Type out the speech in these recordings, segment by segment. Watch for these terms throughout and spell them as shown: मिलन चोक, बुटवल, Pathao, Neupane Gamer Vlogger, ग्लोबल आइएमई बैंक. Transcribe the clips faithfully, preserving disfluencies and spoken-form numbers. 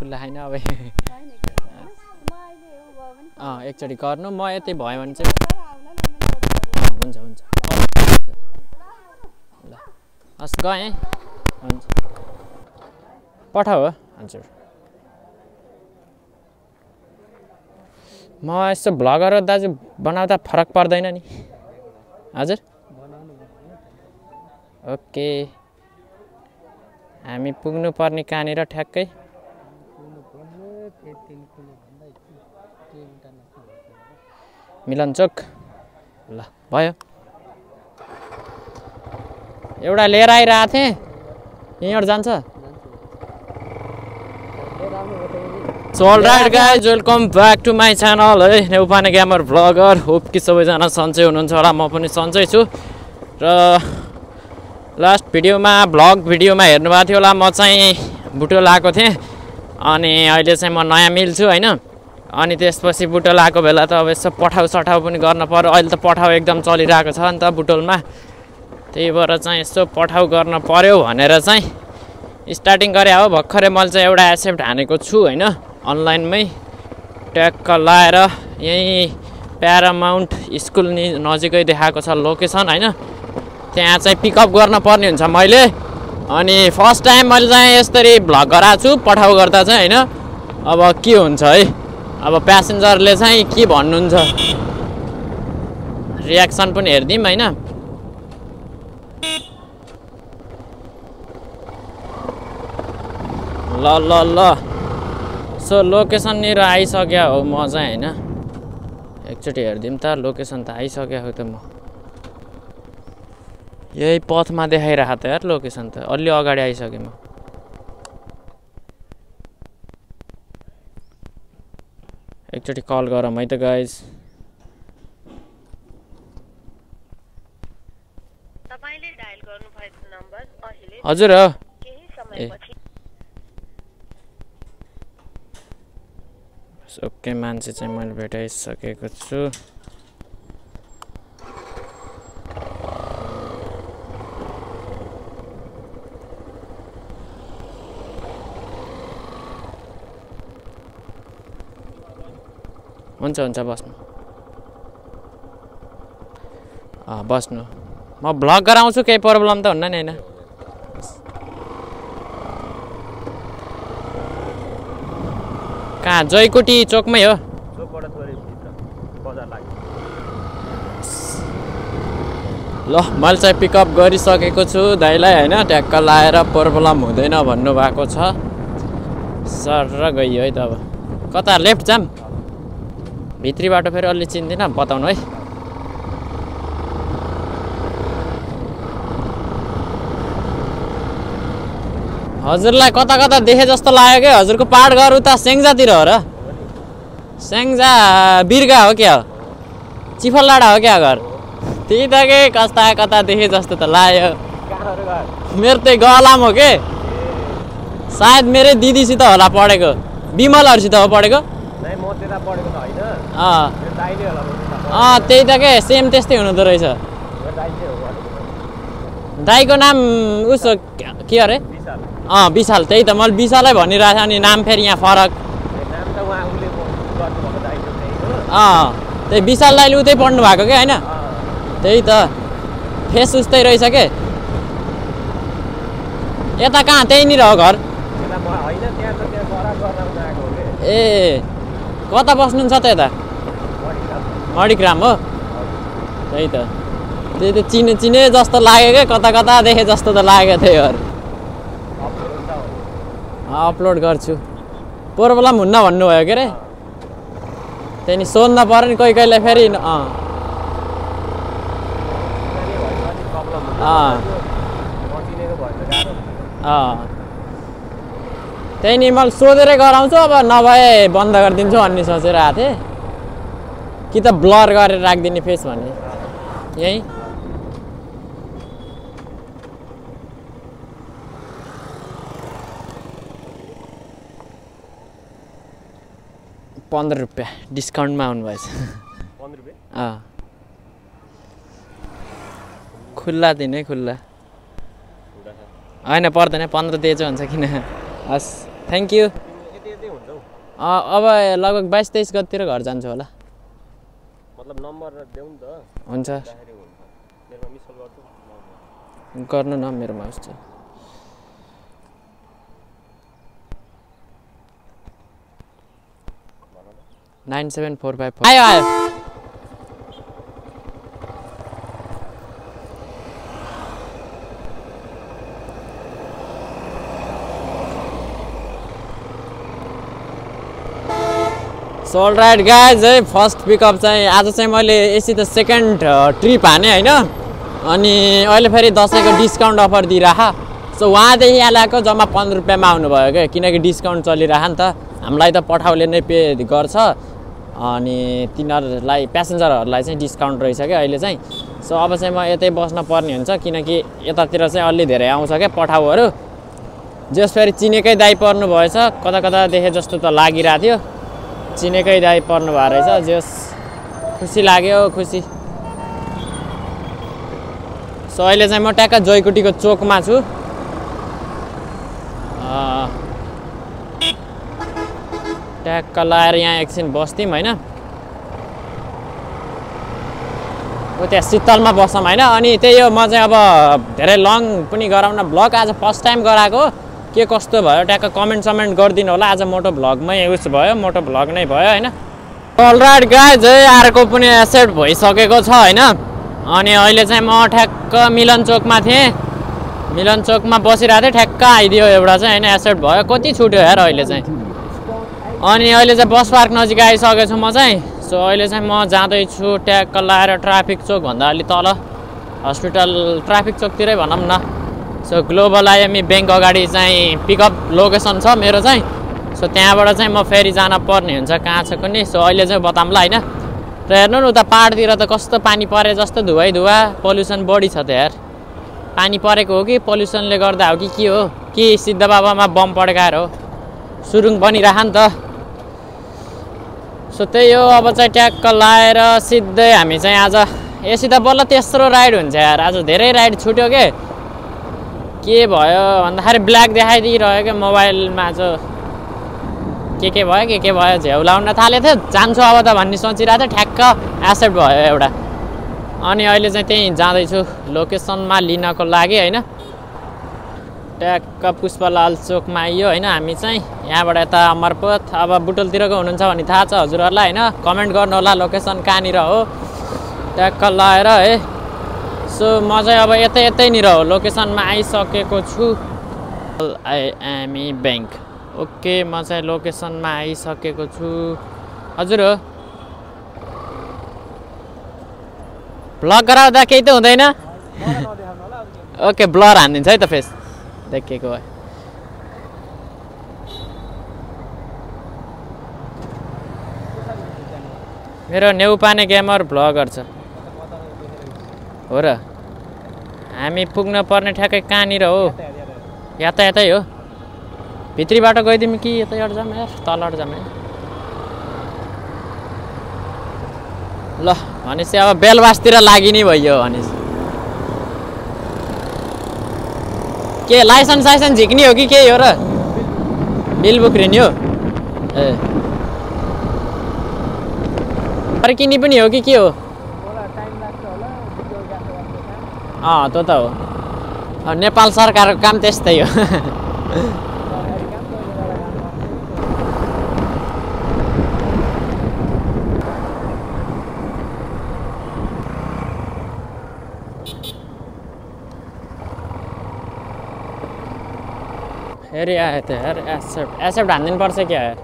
खुल्ला खाइन अब एकचोटि गर्नु म यति भयो भने चाहिँ हुन्छ हुन्छ ल हस् गए हुन्छ पठाऊ हजुर म यस्तो ब्लगर र दाजु बनाउँदा फरक पर्दैन नि हजुर ओके हामी पुग्नु पर्ने कहाँनिर ठ्याक्कै मिलन चोक ल भयो एउटा लिएर आइरहेको थिएँ यहीँबाट जान्छ so all right guys welcome back to my channel है नेउपाने गेमर भ्लगर होप कि सबैजना सन्चै हुनुहुन्छ होला म पनि सन्चै छु र लास्ट भिडियोमा भ्लग भिडियोमा हेर्नुभएको थियो होला म चाहिँ बुटवल आएको थिएँ अनि अहिले चाहिँ म नयाँ मिल छु हैन अनि त्यसपछि बुटवल आएको बेला त अब यसो पठाउ सठाउ पनि गर्न पर्यो अहिले त पठाउ एकदम चलिरहेको छ नि त बुटवलमा त्यही भएर चाहिँ यसो पठाउ गर्न पर्यो भनेर चाहिँ स्टार्टिङ गरे हो भर्खरै मैले चाहिँ एउटा एसेप्ट हानेको छु हैन अनलाइनमै ट्याक्क लाएर यही प्यारामाउन्ट स्कुल नजिकै देखाएको छ लोकेसन हैन त्यहाँ चाहिँ पिकअप गर्न पर्ने हुन्छ मैले अनि फर्स्ट टाइम मैले चाहिँ यसरी भ्लग गराएको छु पठाउ गर्दा चाहिँ हैन अब के हुन्छ है अब प्यासेन्जरले चाहिँ के भन्नुहुन्छ रियाक्सन पनि हेर्दिम हैन ल ल ल सो लोकेसननिर आइसक्यो हो म चाहिँ हैन एकचोटि हेर्दिम त लोकेसन त आइसक्यो हो त म यही पथमा देखाइरहेको त यार लोकेसन त अलि अगाडि आइसकेँ म एकचोटि कल गरौँ है त गाइज तपाईले डायल गर्नु भएको नम्बर अहिले हजुर हो केही समयपछि ओके मान्छे चाहिँ मैले भेटाइसकेको छु हुन्छ हुन्छ बस्नु अँ बस्नु म भ्लग गराउँछु केही प्रब्लम त हुन्न नि हैन कहाँ जयकोटी चोकमै हो ल मैले चाहिँ पिकअप गरिसकेको छु दाइलाई हैन ट्याक्क लाएर प्रब्लम हुँदैन भन्नुभएको छ सर र गइयो है त अब कता लेफ्ट जाम भित्री बाटो फेरि अलि चिन्दिनँ बताउनु है हजुरलाई कता कता देखे जस्तो लाग्यो क्या हजुरको पाहाड घर उता सेङ्जातिर हो र सेङ्जा बिर्गा हो क्या चिफललाडा हो क्या घर त्यही त के कस्ता कता देखे जस्तो त लाग्यो मेरो त्यही गलाम हो के सायद मेरै दिदीसित होला पढेको बिमलहरूसित हो पढेको अँ त्यही त के सेम त्यस्तै हुनुहुँदो रहेछ दाईको नाम उसो के अरे अँ विशाल त्यही त मैले विशालै भनिरहेको थिएँ अनि नाम फेरि यहाँ फरक अँ त्यही विशाल दाईले उतै पढ्नु भएको क्या होइन त्यही त फेस उस्तै रहेछ के यता कहाँ त्यहीँनिर हो घर ए कता बस्नुहुन्छ त यता मडिग्राम हो त्यही त त्यही त चिने चिने जस्तो लाग्यो क्या कता कता देखेँ जस्तो त लाग्यो थियो अपलोड गर्छु प्रब्लम हुन्न भन्नुभयो के अरे त्यहाँदेखि सोध्नु पऱ्यो नि कोही कोहीलाई फेरि अँ अँ त्यही मैले सोधेरै गराउँछु अब नभए बन्द गरिदिन्छु भन्ने सोचेर आएको थिएँ कि त ब्लर गरेर राखिदिने फेस भन्ने यही पन्ध्र रुपियाँ डिस्काउन्टमा आउनुभएछ अँ खुल्ला दिने खुल्ला होइन पर्दैन पन्ध्र दिएछ हुन्छ किन हस् थ्याङ्क यू अब लगभग बाईस तेईस गतितिर घर जान्छु होला। मतलब नम्बर देऊ नि त। हुन्छ। मेरोमा मिस कल गर्छु। गर्न न मेरोमा आउँछ। Nine seven four five four आयो आयो। सो ऑल राइट गाइज, है फर्स्ट पिकअप चाहिँ आज चाहिँ मैले यसै त सेकेन्ड ट्रिप हाने हैन, अनि अहिले फेरि दसैँको डिस्काउन्ट अफर दिइराखा। सो वहाँदेखि यहाँ ल्याएको जम्मा पन्ध्र रुपियाँमा आउनुभयो क्या, किनकि डिस्काउन्ट चलिरह नि त। हामीलाई त पठाउले नै पे गर्छ अनि तिनीहरूलाई प्यासेन्जरहरूलाई चाहिँ डिस्काउन्ट रहेछ क्या अहिले चाहिँ। सो अब चाहिँ म यतै बस्न पर्ने हुन्छ किनकि यतातिर चाहिँ अलि धेरै आउँछ क्या पठाउहरू। जस फेरि चिनेकै दाइ पर्नु भएछ, कता कता देखे जस्तो त लागिरहेको थियो, चिनेकै दाइ पर्नु भएको रहेछ। जस खुसी लाग्यो खुसी। सो अहिले चाहिँ म ट्याक्क जयकुटीको चोकमा छु। ट्याक्क लाएर यहाँ एकछिन बस्थ्यौँ होइन, हो त्यहाँ शीतलमा बस्छौँ होइन। अनि त्यही हो, म चाहिँ अब धेरै लङ पनि गराउन भ्लग आज फर्स्ट टाइम गराएको, के कस्तो भयो ट्याक्क कमेन्ट समेन्ट गरिदिनु होला। आज मोटो भ्लगमै उस भयो, मोटो भ्लग नै भयो होइन। अलराइट गाइज, अर्को पनि एसेट भइसकेको छ होइन। अनि अहिले चाहिँ म ठ्याक्क मिलन चोकमा थिएँ, मिलन चोकमा बसिरहेको थिएँ, ठ्याक्क आइदियो एउटा चाहिँ होइन एसेट भयो। कति छुट्यो यार अहिले चाहिँ। अनि अहिले चाहिँ बस पार्क नजिक आइसकेको छु म चाहिँ। सो अहिले चाहिँ म जाँदैछु ट्याक्क लाएर ट्राफिक चोकभन्दा अलि तल हस्पिटल ट्राफिक चोकतिरै भनौँ न। सो ग्लोबल आइएमई बैंक अगाडि चाहिँ पिकअप लोकेसन छ मेरो चाहिँ। सो त्यहाँबाट चाहिँ म फेरि जान पर्ने हुन्छ, कहाँ छ कुनै। सो अहिले चाहिँ बताउँला होइन। र हेर्नु न उता पाहाडतिर त कस्तो पानी परे जस्तो धुवाइ धुवा, पल्युसन बढी छ त यार। पानी परेको हो कि पल्युसनले गर्दा हो कि के हो कि सिद्ध बाबामा बम पड्काएर हो, सुरुङ बनिरह नि त। सो त्यही हो, अब चाहिँ ट्याक्क लाएर सिधै हामी चाहिँ आज यसरी त बल्ल तेस्रो राइड हुन्छ यार। आज धेरै राइड छुट्यो के, के भयो भन्दाखेरि ब्ल्याक देखाइदिइरह्यो क्या मोबाइलमा। आज के के भयो के के भयो झ्याउ लाउन थालेको थियो, जान्छु अब त भन्ने सोचिरहेको थिएँ, ठ्याक्क एसेप्ट भयो एउटा। अनि अहिले चाहिँ त्यहीँ जाँदैछु लोकेसनमा लिनको लागि होइन। ट्याक्क पुष्पलाल चोकमा आइयो होइन हामी चाहिँ। यहाँबाट यता अमरपथ अब बुटोलतिरको हुनुहुन्छ भने थाहा छ हजुरहरूलाई होइन, कमेन्ट गर्नु होला लोकेसन कहाँनिर हो। ट्याक्क लगाएर है। सो म चाहिँ अब यतै यतैनिर हो लोकेसनमा आइसकेको छु, आइएमई ब्याङ्क। ओके, म चाहिँ लोकेसनमा आइसकेको छु हजुर। हो ब्लग गराउँदा केही त हुँदैन। ओके, ब्लर हानिदिन्छ है त फेस देखेको भए। मेरो नेउपाने गेमर भ्लगर छ हो र। हामी पुग्न पर्ने ठ्याक्कै कहाँनिर हो, यता यतै हो। भित्रीबाट गइदिउँ कि यतैबाट जाऊँ यार, तलबाट जाऊँ यार। ल भनेपछि अब बेलवासतिर लागि नि भयो भनेपछि। के लाइसेन्स साइसेन्स झिक्ने हो कि केही हो र, बिल बोक्रिने हो ए फर्किने पनि हो कि के हो। अँ त्यो त हो, नेपाल सरकारको काम त्यस्तै हो। फेरि आयो त यार एक्सेप्ट एक्सेप्ट हानिदिनुपर्छ क्या यार।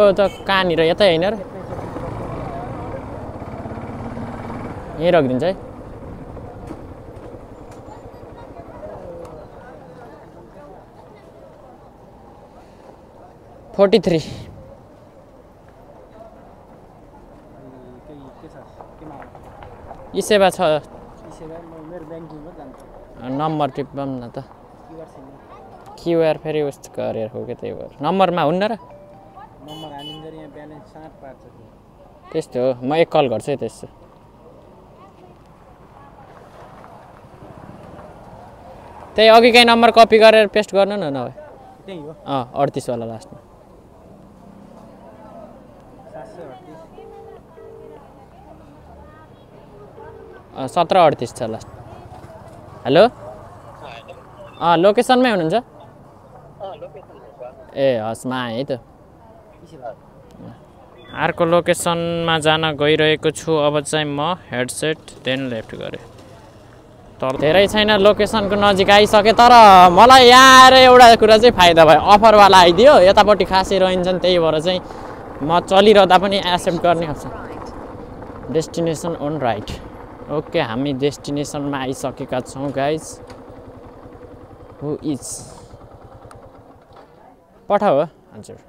त्यो त कहाँनिर यतै होइन र, यहीँ राखिदिन्छ है। फोर्टी थ्री ई सेवा छ नम्बर टिप्पम न त क्युआर फेरि उस गरेर हो कि, त्यही भएर नम्बरमा हुन्न र। नम्बर हानिन्छ, यहाँ ब्यालेन्स सात पाँच छ। त्यस्तो हो, म एक कल गर्छु त्यस्तो। त्यही अघिकै नम्बर कपी गरेर पेस्ट गर्नु न नभए त्यही हो। अँ अडतिस वाला लास्टमा सत्र अडतिस छ लास्ट। हेलो अँ लोकेसनमै हुनुहुन्छ? ए हस् म आएँ त। अर्को लोकेसनमा जान गइरहेको छु। अब चाहिँ म हेडसेट देन लेफ्ट गरेँ। तर धेरै छैन, लोकेसनको नजिक आइसकेँ। तर मलाई यहाँ आएर एउटा कुरा चाहिँ फाइदा भयो, अफरवाला आइदियो। यतापट्टि खासै रहन्छन्, त्यही भएर चाहिँ म चलिरहँदा पनि एक्सेप्ट गर्ने option. Destination on right. Okay हामी डेस्टिनेसनमा आइसकेका छौँ गाइज। हु इज पठाऊ हो हजुर।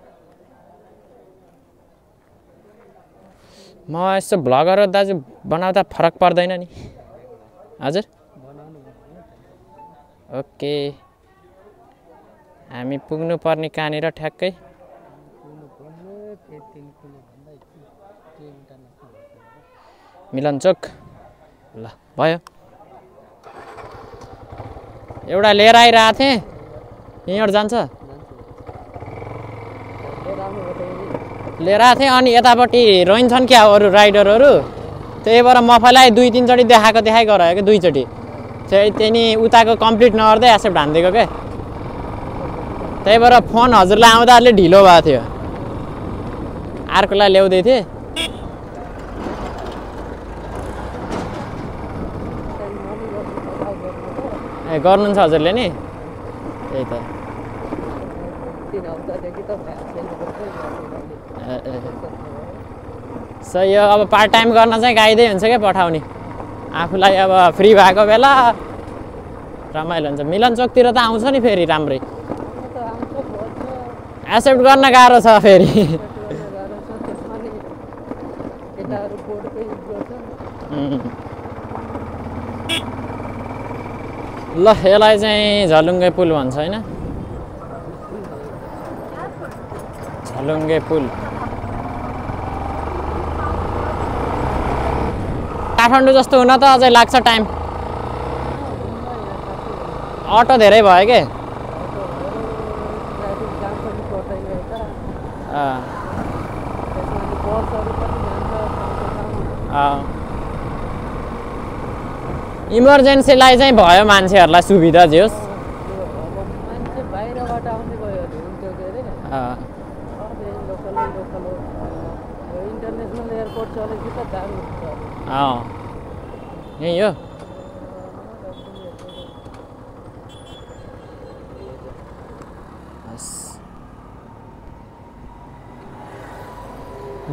म यस्तो भ्लगर दाजु बनाउँदा फरक पर्दैन नि हजुर? ओके हामी पुग्नुपर्ने कहाँनिर ठ्याक्कै? मिलनचोक। ल भयो, एउटा लिएर आइरहेको थिएँ, यहीँबाट जान्छ लिएर आएको थिएँ। अनि यतापट्टि रहन्छन् क्या अरू राइडरहरू, त्यही भएर मफैलाई दुई तिनचोटि देखाएको देखाइ गराएको दुईचोटि चाहिँ त्यही नि उताको कम्प्लिट नगर्दै एक्सेप्ट हानिदिएको क्या। त्यही भएर फोन हजुरलाई आउँदा अलि ढिलो भएको थियो, अर्कोलाई ल्याउँदै थिएँ। ए गर्नुहुन्छ हजुरले नि? त्यही त सही हो। अब पार्ट टाइम गर्न चाहिँ गाइदै हुन्छ क्या पठाउने, आफूलाई अब फ्री भएको बेला रमाइलो हुन्छ। मिलन चोकतिर त आउँछ नि फेरि राम्रै, एक्सेप्ट गर्न गाह्रो छ फेरि। ल यसलाई चाहिँ झलुङ्गे पुल भन्छ होइन? झलुङ्गे पुल काठमाडौँ जस्तो हुन त अझै लाग्छ टाइम। अटो धेरै भयो के इमर्जेन्सीलाई चाहिँ भयो मान्छेहरूलाई सुविधा जे होस्। अँ यही हो।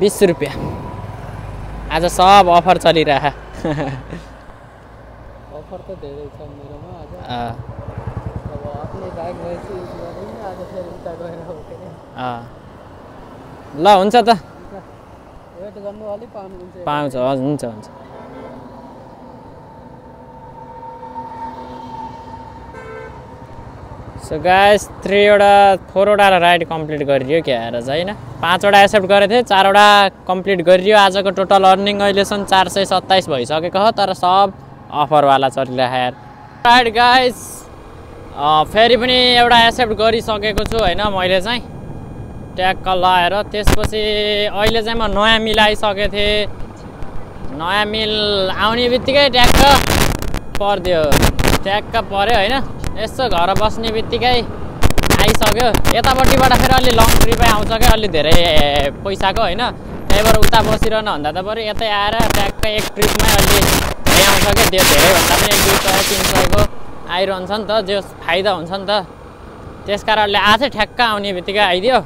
बिस रुपियाँ आज सब अफर चलिरह। अफर त धेरै छ मेरोमा आज। अब आफ्नै बाइक भएपछि युज गरेँ आज, फेरि उता गएर उठेँ। अँ ल हुन्छ त, वेट गर्नु अलि पाउनुहुन्छ पाउँछ। हजुर हुन्छ हुन्छ। सो गाइस थ्रीवटा फोरवटा राइड कम्प्लिट गरियो क्या आएर चाहिँ होइन? पाँचवटा एक्सेप्ट गरेको थिएँ, चारवटा कम्प्लिट गरियो। आजको टोटल अर्निङ अहिलेसम्म चार सय सत्ताइस भइसकेको हो, तर सब अफरवाला चलिरहेको यार। राइट गाइस फेरि पनि एउटा एक्सेप्ट गरिसकेको छु होइन मैले चाहिँ ट्याग लगाएर। त्यसपछि अहिले चाहिँ म नयाँ मिल आइसकेको थिएँ। नयाँ मिल आउने बित्तिकै ट्याक्क पर्दियो, ट्याक्क पऱ्यो होइन? यसो घर बस्ने बित्तिकै आइसक्यो। यतापट्टिबाट फेरि अलि लङ ट्रिपै आउँछ क्या, अलि धेरै पैसाको होइन? त्यही भएर उता बसिरहनु भन्दा त बरु यतै आएर ट्याक्क एक ट्रिपमै अलि आउँछ क्या। त्यो धेरैभन्दा पनि एक दुई सय तिन सयको आइरहन्छ नि त, जो फाइदा हुन्छ नि त। त्यस कारणले आज ठ्याक्क आउने बित्तिकै आइदियो।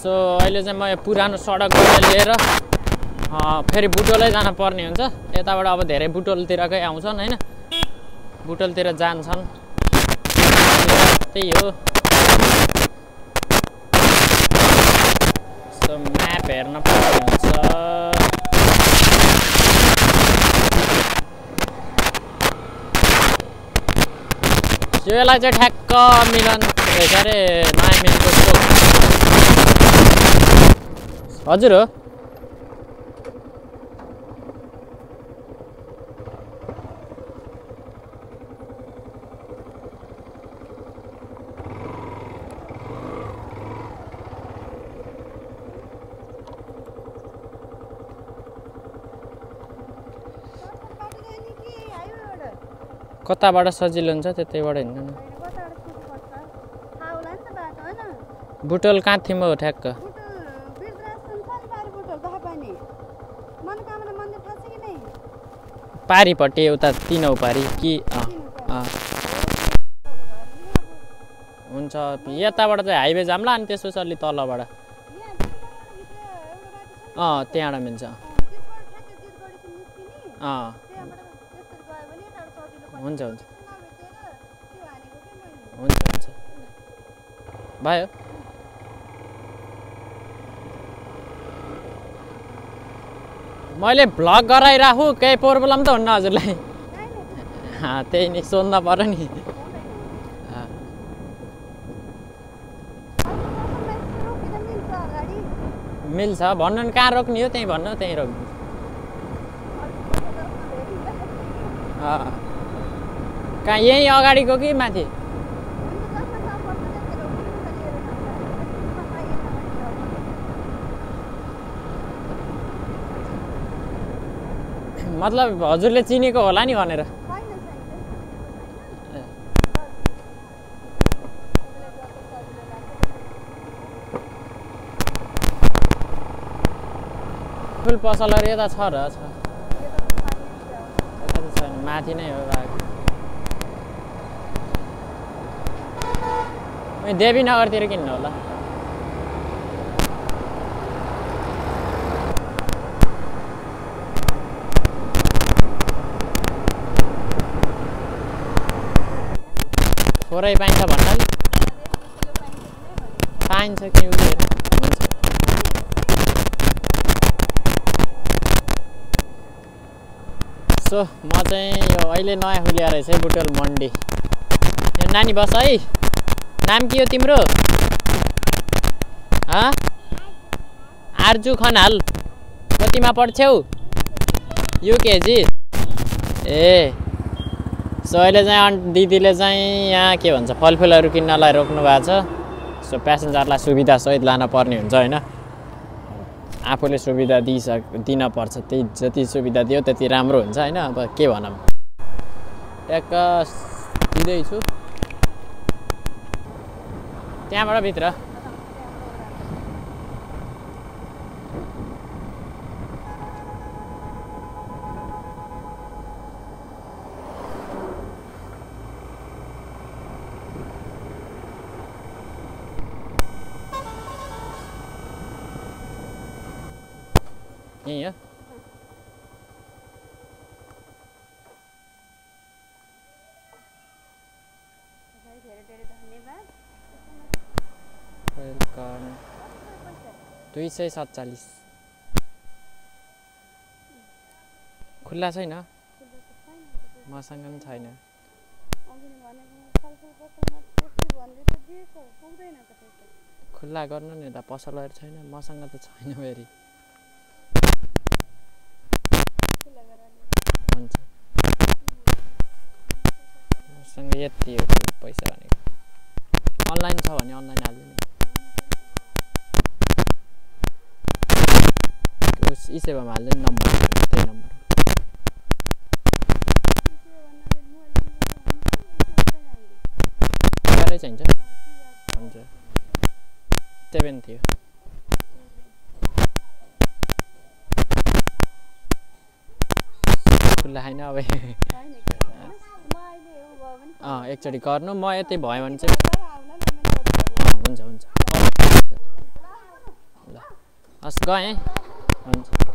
सो अहिले चाहिँ म यो पुरानो सडकबाट लिएर फेरि बुटोलै जान पर्ने हुन्छ। यताबाट अब धेरै बुटोलतिरकै आउँछन् होइन, बुटोलतिर जान्छन्। त्यही हो। सो म्याप हेर्न पर्ने हुन्छ। यसलाई चाहिँ ठ्याक्क मिलन अरे नयाँ मिलको हजुर हो। कता बड़ा सजिलो हुन्छ त्यतैबाट हिँड्नु नि बुटोल कहाँ थिम हो ठ्याक्क पारीपट्टि उता तीनौ पारी कि हुन्छ यताबाट चाहिँ हाइवे जामला अनि त्यसपछि अलि तलबाट अँ त्यहाँबाट मिल्छ अँ हुन्छ हुन्छ हुन्छ हुन्छ भयो मैले भ्लग गराइराखु केही प्रब्लम त हुन्न हजुरलाई हाँ त्यही नि सोध्न पर्यो नि मिल्छ भन्नु नि कहाँ रोक्ने हो त्यही भन्नु त्यही रोक्नु कहाँ यही अगाडिको कि माथि मतलब हजुरले चिनेको होला नि भनेर फुल पसलहरू यता छ र छ माथि नै हो देवीनगरतिर किन्नु होला खोराई पाइन्छ भन्दा पाइन्छ कि उनीहरू सो म चाहिँ यो अहिले नयाँ खुलिया रहेछ बुटवल मन्डी यो नानी बस है नाम के हो तिम्रो हाँ आर्जु खनाल कतिमा पढ्छौ युकेजी ए सो अहिले चाहिँ दिदीले चाहिँ यहाँ के भन्छ फलफुलहरू किन्नलाई रोक्नु भएको छ सो प्यासेन्जरलाई सुविधा सहित लान पर्ने हुन्छ हैन आफूले सुविधा दिइसक दिन पर्छ त्यही जति सुविधा दियो त्यति राम्रो हुन्छ हैन अब के भनम एक दिदै छु त्यहाँबाट भित्र यही दुई सौ सत्तालीस खुला छैन मसँग पनि छैन खुला गर्नु नि त पसलहरू छैन मसँग त छैन फेरि मसँग यति हो पैसा भनेको अनलाइन छ भने अनलाइन हाल्दिनु ई सेवामा हाल्ने नम्बर त्यही नम्बर क्यारै चाहिन्छ हुन्छ सेभेन थियो खुल्ला होइन अब अँ एकचोटि गर्नु म यति भयो भने चाहिँ हुन्छ हुन्छ ल हस् गएँ हुन्छ